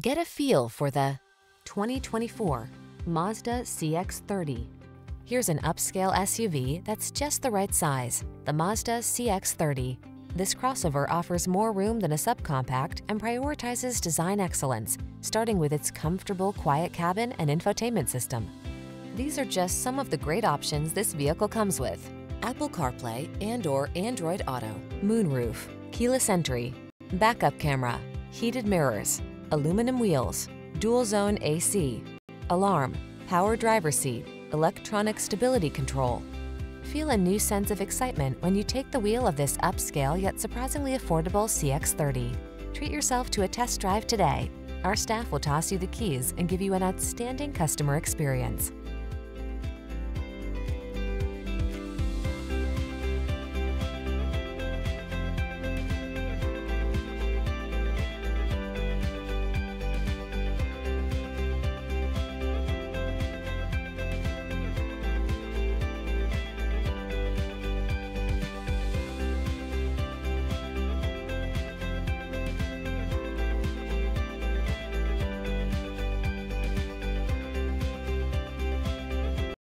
Get a feel for the 2024 Mazda CX-30. Here's an upscale SUV that's just the right size, the Mazda CX-30. This crossover offers more room than a subcompact and prioritizes design excellence, starting with its comfortable, quiet cabin and infotainment system. These are just some of the great options this vehicle comes with: Apple CarPlay and/or Android Auto, moonroof, keyless entry, backup camera, heated mirrors, aluminum wheels, dual zone AC, alarm, power driver seat, electronic stability control. Feel a new sense of excitement when you take the wheel of this upscale yet surprisingly affordable CX-30. Treat yourself to a test drive today. Our staff will toss you the keys and give you an outstanding customer experience.